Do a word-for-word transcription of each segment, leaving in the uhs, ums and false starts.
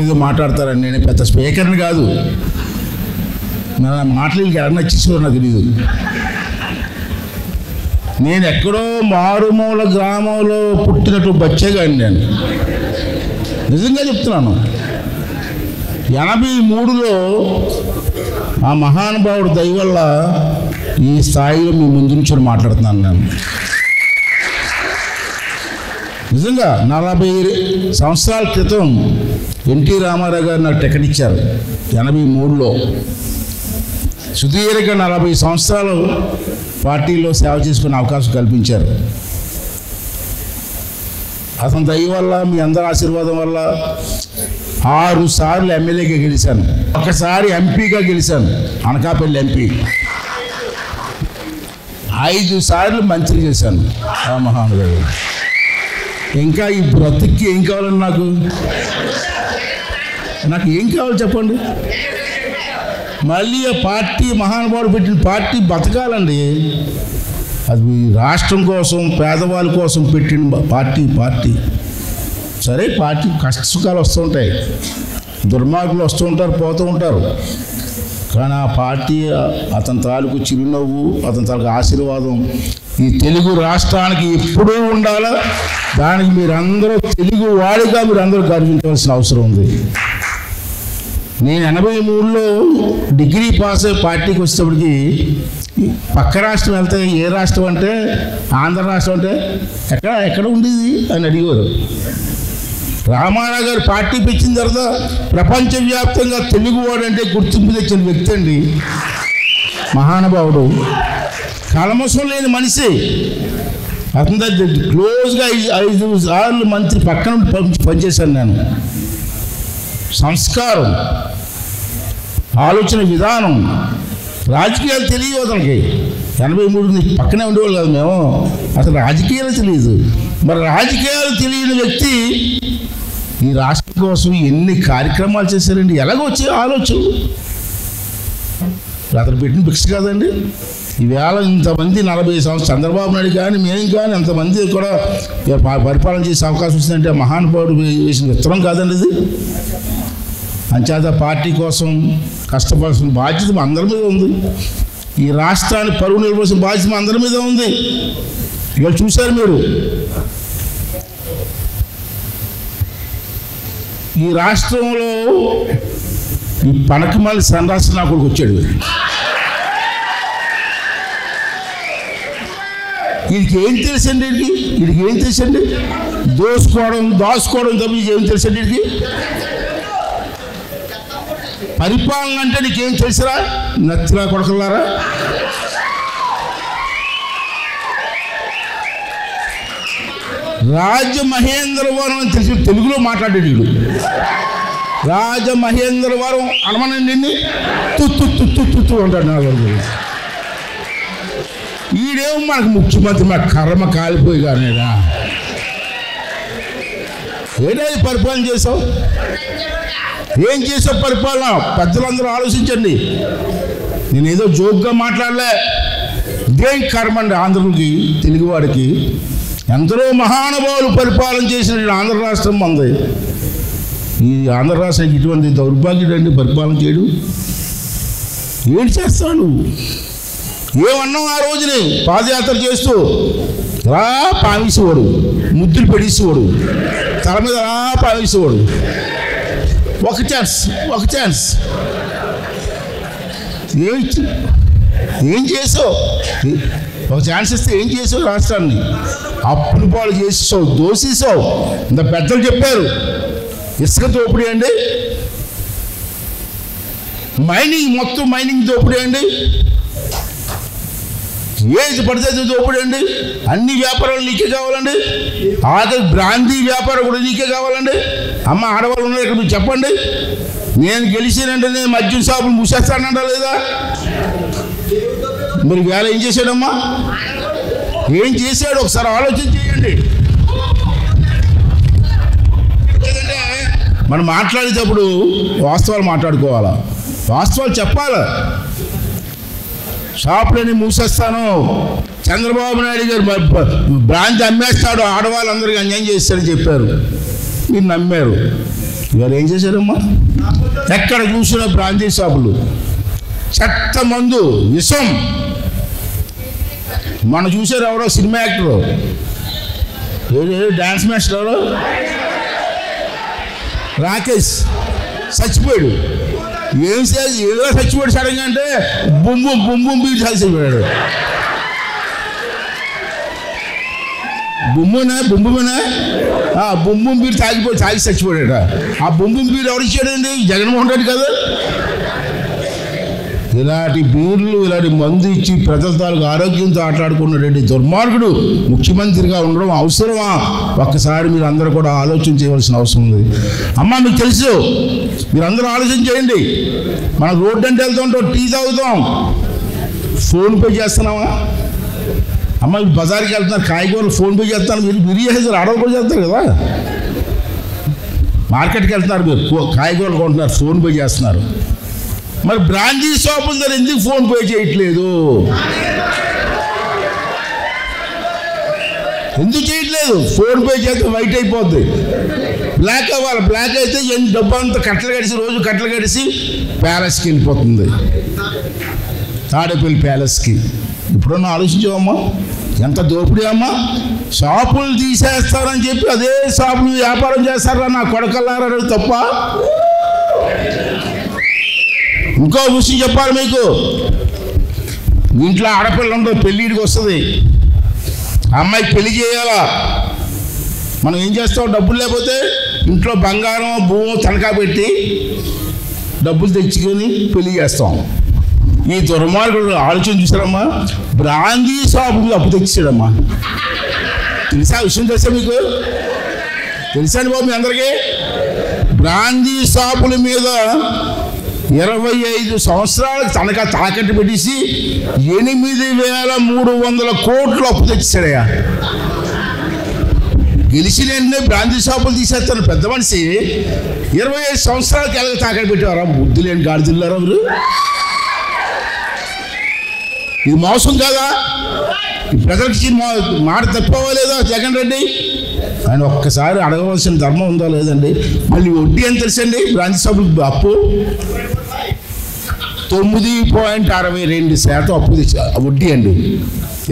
ఏదో మాట్లాడతారని నేను పెద్ద స్పీకర్ని కాదు, నా మాటలు ఎవరన్నా ఇచ్చేసారో నాకు తెలియదు. నేను ఎక్కడో మారుమూల గ్రామంలో పుట్టినట్టు బచ్చేగాని, నేను నిజంగా చెప్తున్నాను. ఎనభై మూడులో ఆ మహానుభావుడు దయ వల్ల ఈ స్థాయిలో మీ ముందు నుంచి మాట్లాడుతున్నాను నేను. నిజంగా నలభై సంవత్సరాల క్రితం ఎన్టీ రామారావు గారు నాకు టికెట్ ఇచ్చారు ఎనభై మూడులో. సుదీర్ఘ నలభై సంవత్సరాలు పార్టీలో సేవ చేసుకునే అవకాశం కల్పించారు. అతని దయ వల్ల, మీ అందరి ఆశీర్వాదం వల్ల ఆరు సార్లు ఎమ్మెల్యేగా గెలిచాను, ఒకసారి ఎంపీగా గెలిచాను, అనకాపల్లి ఎంపీ. ఐదు సార్లు మంత్రి చేశాను ఆ మహానుభావుడు. ఇంకా ఈ బ్రతికి ఏం కావాలని నాకు నాకు ఏం కావాలి చెప్పండి? మళ్ళీ ఆ పార్టీ, మహానుభావుడు పెట్టిన పార్టీ బతకాలండి. అది రాష్ట్రం కోసం, పేదవాళ్ళ కోసం పెట్టిన పార్టీ. పార్టీ సరే, పార్టీ కష్టసుఖాలు వస్తూ ఉంటాయి, దుర్మార్గులు వస్తూ ఉంటారు, పోతూ ఉంటారు. కానీ ఆ పార్టీ, అతని తాలూకు చిరునవ్వు, అతని తాలూకు ఆశీర్వాదం ఈ తెలుగు రాష్ట్రానికి ఎప్పుడూ ఉండాలా. దానికి మీరందరూ తెలుగు వాడిగా మీరందరూ గర్వించవలసిన అవసరం ఉంది. నేను ఎనభై మూడులో డిగ్రీ పాస్ అయ్యి పార్టీకి వచ్చేటప్పటికి పక్క రాష్ట్రం వెళ్తే ఏ రాష్ట్రం అంటే, ఆంధ్ర రాష్ట్రం అంటే ఎక్కడ ఎక్కడ ఉండేది అని అడిగారు. రామారావు గారు పార్టీ పెంచిన తర్వాత ప్రపంచవ్యాప్తంగా తెలుగువాడు అంటే గుర్తింపు తెచ్చిన వ్యక్తి అండి మహానుభావుడు. కలమసం లేని మనిషి. అతని దగ్గర క్లోజ్గా ఐదు ఐదు సార్లు మంత్రి పక్కన పనిచేశాను నేను. సంస్కారం, ఆలోచన విధానం, రాజకీయాలు తెలియదు అతనికి. ఎనభై మూడు పక్కనే ఉండేవాళ్ళు కాదు మేము, అసలు రాజకీయాలు తెలియదు. మరి రాజకీయాలు తెలియని వ్యక్తి ఈ రాష్ట్రం కోసం ఎన్ని కార్యక్రమాలు చేశారండి. ఎలాగొచ్చే ఆలోచన అతను పెట్టిన భిక్ష కాదండి. ఈవేళ ఇంతమంది నలభై సంవత్సరాలు చంద్రబాబు నాయుడు కానీ మేము కానీ అంతమంది కూడా పరిపాలన చేసే అవకాశం వచ్చిందంటే మహానుభావుడు వేసిన విత్తనం కాదండి ఇది. అంచేత పార్టీ కోసం కష్టపడాల్సిన బాధ్యత మా అందరి మీద ఉంది. ఈ రాష్ట్రాన్ని పరువు నిలబడాల్సిన బాధ్యత మా అందరి మీద ఉంది. ఇవాళ చూశారు మీరు, ఈ రాష్ట్రంలో ఈ పనకమల్లి సన్రాసిన నా కొడుకు వచ్చాడు. వీడికి ఏం తెలుసండి? వీడికి వీడికి ఏం తెలుసండి? దోసుకోవడం, దాచుకోవడం తప్ప వీడికి ఏం తెలుసండి? వీడికి పరిపాలన అంటే నీకేం తెలుసురా నచ్చినా కొడుకులారా? రాజమహేంద్రవరం అని తెలిసి తెలుగులో మాట్లాడాడు వీడు. రాజమహేంద్రవరం అనమని నిన్ను తుత్తు తుత్తు తుత్తు అంటాడు నా దగ్గర. ఈడేమో మనకు ముఖ్యమంత్రి, మా కర్మ కాలిపోయి కానీ ఏదో పరిపాలన చేసావు. ఏం చేసావు పరిపాలన? పెద్దలందరూ ఆలోచించండి. నేను ఏదో జోక్గా మాట్లాడలే. దేని కర్మ అండి ఆంధ్రులకి, తెలుగువాడికి? ఎందరో మహానుభావులు పరిపాలన చేసిన ఆంధ్ర రాష్ట్రం ఉంది. ఈ ఆంధ్ర రాష్ట్రానికి ఇటువంటి దౌర్భాగ్యుడండి పరిపాలన చేయడు. ఏం చేస్తాడు? ఏమన్నాం ఆ రోజుని పాదయాత్ర చేస్తూ? రా పావేసేవాడు, ముద్దులు పెడేసేవాడు, తల మీద రా పావేసేవాడు. ఒక ఛాన్స్, ఒక ఛాన్స్. ఏమి ఏం చేసావు? ఒక ఛాన్స్ ఇస్తే ఏం చేసావు? రాష్ట్రాన్ని అప్పులు పాలు చేసేసావు, దోసేసావు. ఇంత పెద్దలు చెప్పారు. ఇసుక దోపిడీ అండి, మైనింగ్, మొత్తం మైనింగ్ దోపిడీ అండి, ఏది పడితే దోపిడీ అండి, అన్ని వ్యాపారాలు నీకే కావాలండి, ఆఖరి బ్రాంతి వ్యాపారం కూడా నీకే కావాలండి. అమ్మ, ఆడవాళ్ళు ఉన్నారు ఇక్కడ, మీరు చెప్పండి. నేను గెలిచినంటే నేను మద్యం షాపులు మూసేస్తానంట లేదా? మరి వేళ ఏం చేశాడమ్మా? ఏం చేశాడు? ఒకసారి ఆలోచన చేయండి. మనం మాట్లాడేటప్పుడు వాస్తవాలు మాట్లాడుకోవాలా, వాస్తవాలు చెప్పాలా. షాపులని మూసేస్తాను, చంద్రబాబు నాయుడు గారు బ్రాంచ్ అమ్మేస్తాడు, ఆడవాళ్ళందరికీ అన్యాయం చేస్తారని చెప్పారు. మీరు నమ్మారు. ఇవాళ ఏం చేశారమ్మా? ఎక్కడ చూసిన బ్రాందీ షాపులు, చెత్త మందు, విషం. మనం చూసారు ఎవరో సినిమా యాక్టరు, డాన్స్ మాస్టర్ ఎవరో రాకేష్ చచ్చిపోయాడు. ఏం చేసి ఏదో చచ్చిపోయాడు సడన్గా, అంటే బొమ్మ బొమ్మ బీట్ చచ్చిపోయాడు. బొమ్మనా బొమ్మనా ఆ బొమ్మ బీరు తాగిపోయి తాగి చచ్చిపోయాడు. ఆ బొమ్మ బీరు ఎవరు ఇచ్చాడండి? జగన్మోహన్ రెడ్డి కదా. ఇలాంటి బీర్లు, ఇలాంటి మందు ఇచ్చి ప్రజల తాలూకు ఆరోగ్యంతో ఆటలాడుకున్నటువంటి దుర్మార్గుడు ముఖ్యమంత్రిగా ఉండడం అవసరమా? ఒక్కసారి మీరు అందరూ కూడా ఆలోచన చేయవలసిన అవసరం ఉంది. అమ్మా మీకు తెలుసు, మీరు అందరూ ఆలోచన చేయండి. మనం రోడ్డు అంటే వెళ్తూ ఉంటాం, టీ తాగుతాం, ఫోన్పే చేస్తున్నామా? అమ్మ మీరు బజార్కి వెళ్తున్నారు, కాయగూరలు ఫోన్పే చేస్తున్నారు, మీరు బిర్యానీ ఆర్డర్ కూడా చేస్తారు కదా. మార్కెట్కి వెళ్తున్నారు, మీరు కాయగూరలు కొంటున్నారు, ఫోన్పే చేస్తున్నారు. మరి బ్రాందీ షాప్ ఉందని ఎందుకు ఫోన్ పే చేయట్లేదు? ఎందుకు చేయట్లేదు? ఫోన్ పే చేస్తే వైట్ అయిపోద్ది, బ్లాక్ అవ్వాలి. బ్లాక్ అయితే ఎన్ని డబ్బు అంతా కట్టలు కడిసి, రోజు కట్టలు కడిసి ప్యాలెస్కి వెళ్ళిపోతుంది, తాడేపల్లి ప్యాలెస్కి. ఇప్పుడన్నా ఆలోచించావమ్మా, ఎంత దోపిడీ అమ్మా! షాపులు తీసేస్తారని చెప్పి అదే షాపులు వ్యాపారం చేస్తారా నా కొడకల్లారా? తప్ప ఇంకో విషయం చెప్పాలి మీకు. ఇంట్లో ఆడపిల్ల ఉంటుంది, పెళ్ళిడికి వస్తుంది, అమ్మాయికి పెళ్లి చేయాలా? మనం ఏం చేస్తాం? డబ్బులు లేకపోతే ఇంట్లో బంగారం భూమి తనఖా పెట్టి డబ్బులు తెచ్చుకొని పెళ్లి చేస్తాం. ఈ దుర్మార్గుడు ఆలోచన చూసారమ్మా, బ్రాందీ షాపుకి అప్పు తెచ్చాడమ్మా. తెలుసా విషయం? తెలుసా మీకు? తెలుసా అండి బాబు మీ అందరికీ? బ్రాందీ షాపుల మీద ఇరవై ఐదు సంవత్సరాలకు తనఖా తాకట్టు పెట్టేసి ఎనిమిది వేల మూడు వందల కోట్లు అప్పు తెచ్చాడయ్యా. గెలిచిన వెంటనే బ్రాందీ షాపులు తీసేస్తాను పెద్ద మనిషి. ఇరవై ఐదు సంవత్సరాలకు ఎలాగ తాకట్టు పెట్టేవారా? బుద్ధి లేని గాడిదిల్లారా మీరు? ఇది మోసం కాదా? ప్రజలకి మాట తప్పవలేదా జగన్ రెడ్డి? ఆయన ఒక్కసారి అడగవలసిన ధర్మం ఉందా లేదండి? మళ్ళీ వడ్డీ ఎంత తెలుసండి బ్రాందీ షాపులకు అప్పు? తొమ్మిది పాయింట్ అరవై రెండు శాతం అప్పు తెచ్చి వడ్డీ అండి.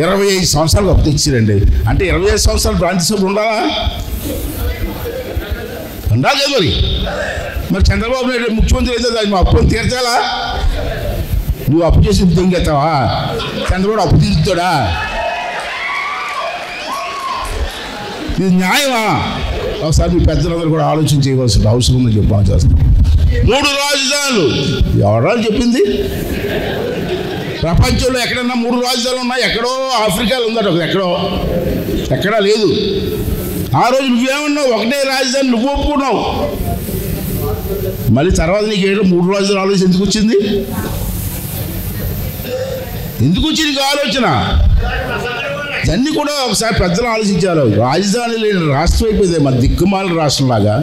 ఇరవై ఐదు సంవత్సరాలు అప్పు తెచ్చిరండి. అంటే ఇరవై ఐదు సంవత్సరాలు బ్రాందీ షాపులు ఉండాలా? ఉండాలి కదా మరి. మరి చంద్రబాబు నాయుడు ముఖ్యమంత్రి అయితే దాన్ని అప్పుని తీర్చాలా? నువ్వు అప్పు చేసి దొంగెత్తావా? చంద్రబాబు అప్పు తీరుతాడా? ఇది న్యాయమా? ఒకసారి మీ పెద్దలందరూ కూడా ఆలోచన చేయవలసిన అవసరం ఉందని చెప్పాను చేస్తాను. మూడు రాజధానులు ఎవరో చెప్పింది? ప్రపంచంలో ఎక్కడన్నా మూడు రాజధానులు ఉన్నాయి? ఎక్కడో ఆఫ్రికాలో ఉందట ఒక, ఎక్కడో ఎక్కడా లేదు. ఆ రోజు నువ్వేమన్నావు? ఒకటే రాజధాని నువ్వు ఒప్పుకున్నావు. మళ్ళీ తర్వాత నీకు ఏదో మూడు రాజధానులు ఆలోచన ఎందుకు వచ్చింది? ఎందుకు వచ్చింది ఆలోచన? ఇవన్నీ కూడా ఒకసారి పెద్దలు ఆలోచించారు. రాజధాని లేని రాష్ట్రం అయిపోయింది మన దిక్కుమాల రాష్ట్రంలాగా.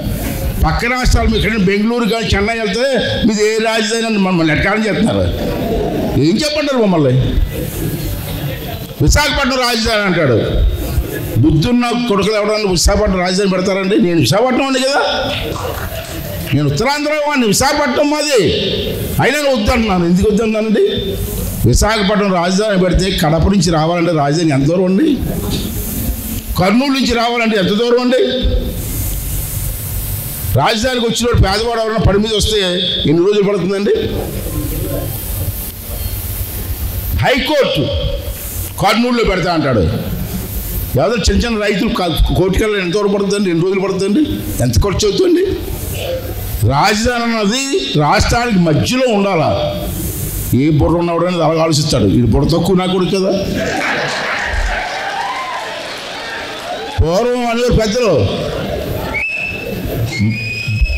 పక్క రాష్ట్రాలు ఇక్కడ బెంగళూరు కానీ చెన్నై వెళ్తే మీది ఏ రాజధాని అని మమ్మల్ని ఎట్కారం చేస్తున్నారు. ఏం చెప్పంటారు మమ్మల్ని? విశాఖపట్నం రాజధాని అంటాడు. బుద్ధున్న కొడుకులు ఎవడన్నా విశాఖపట్నం రాజధాని పెడతారండి? నేను విశాఖపట్నం అండి కదా, నేను ఉత్తరాంధ్ర వాడిని, విశాఖపట్నం మాది. అయినా నేను వద్దంటున్నాను. ఎందుకు వద్దంటానండి? విశాఖపట్నం రాజధాని పెడితే కడప నుంచి రావాలంటే రాజధాని ఎంత దూరం అండి? కర్నూలు నుంచి రావాలంటే ఎంత దూరం అండి? రాజధానికి వచ్చినప్పుడు పేదవాడు ఎవరైనా పని మీద వస్తే ఎన్ని రోజులు పడుతుందండి? హైకోర్టు కర్నూలులో పెడతా అంటాడు. ఎవరో చిన్న చిన్న రైతులు కోర్టుకెళ్ళి ఎంతవరకు పడుతుందండి? ఎన్ని రోజులు పడుతుందండి? ఎంత ఖర్చు అవుతుందండి? రాజధాని అన్నది రాష్ట్రానికి మధ్యలో ఉండాలా? ఏ బుర్ర ఉన్నవాడు అనేది అలాగే ఆలోచిస్తాడు. ఇది బుర్ర తక్కువ నా కొడుకు కదా. పూర్వం అనేవారు పెద్దలు,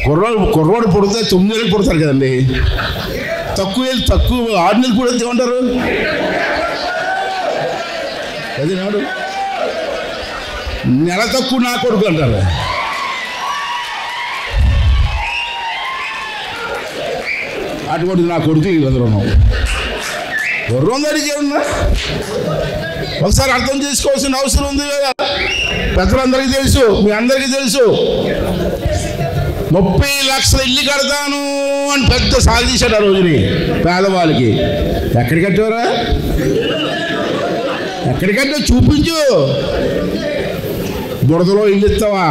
కుర్రాడు కుర్రాడు పుడితే తొమ్మిది నెలలు పుడతారు కదండి, తక్కువ వేలు తక్కువ ఆరు నెలలు పుడితే ఏమంటారు? అది నాడు నెల తక్కువ నా కొడుకు అంటారు. అటువంటి నా కొడుకు అందరూ ఉన్నావు గొర్రందరి జీవన ఒకసారి అర్థం చేసుకోవాల్సిన అవసరం ఉంది కదా. పెద్దలందరికీ తెలుసు, మీ అందరికీ తెలుసు. ముప్పై లక్షలు ఇల్లు కడతాను అని పెద్ద సాగు తీశాడు ఆ రోజుని పేదవాళ్ళకి. ఎక్కడికి కట్టేవరా, ఎక్కడికంటే చూపించు. బురదలో ఇల్లు ఇస్తావా,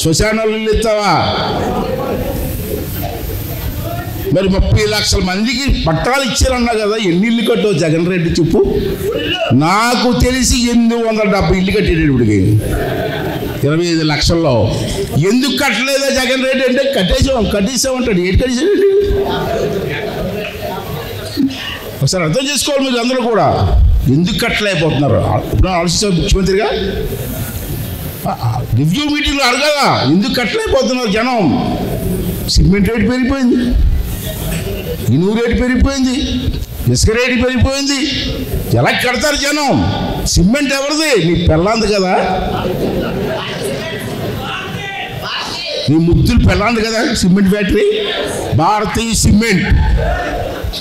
శ్మశానంలో ఇల్లు ఇస్తావా? మరి ముప్పై లక్షల మందికి పట్టాలు ఇచ్చారన్నా కదా, ఎన్ని ఇల్లు కట్టావు జగన్ రెడ్డి చెప్పు. నాకు తెలిసి ఎనిమిది వందల డెబ్బై ఇల్లు కట్టేటప్పటికి ఇరవై ఐదు లక్షల్లో. ఎందుకు కట్టలేదా జగన్ రెడ్డి అంటే కట్టేసాం కట్టేసామంటాడు. ఏంటి కట్టేసాడు? ఒకసారి అర్థం చేసుకోవాలి మీరు అందరూ కూడా. ఎందుకు కట్టలేకపోతున్నారు ఇప్పుడు ఆలోచించారు ముఖ్యమంత్రిగా రివ్యూ మీటింగ్లో అడగదా ఎందుకు కట్టలేకపోతున్నారు జనం? సిమెంట్ రేటు పెరిగిపోయింది, ఇనుము రేటు పెరిగిపోయింది, ఇసుక రేటు పెరిగిపోయింది. ఎలా కడతారు జనం? సిమెంట్ ఎవరిది? నీ పెళ్ళాంది కదా, నీ ముద్దులు పెళ్ళాంది కదా సిమెంట్ ఫ్యాక్టరీ. భారతీయ సిమెంట్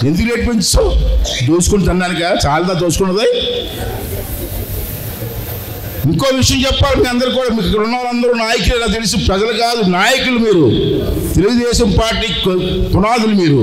ఎందుకు రేటు పెంచుతావు? దోచుకుని తినడానిక? చాలా దోచుకున్నది. ఇంకో విషయం చెప్పాలి మీ అందరు కూడా, మీకు ఇక్కడ ఉన్న వాళ్ళందరూ నాయకులు. ఇలా తెలిసి ప్రజలు కాదు నాయకులు మీరు, తెలుగుదేశం పార్టీ పునాదులు మీరు.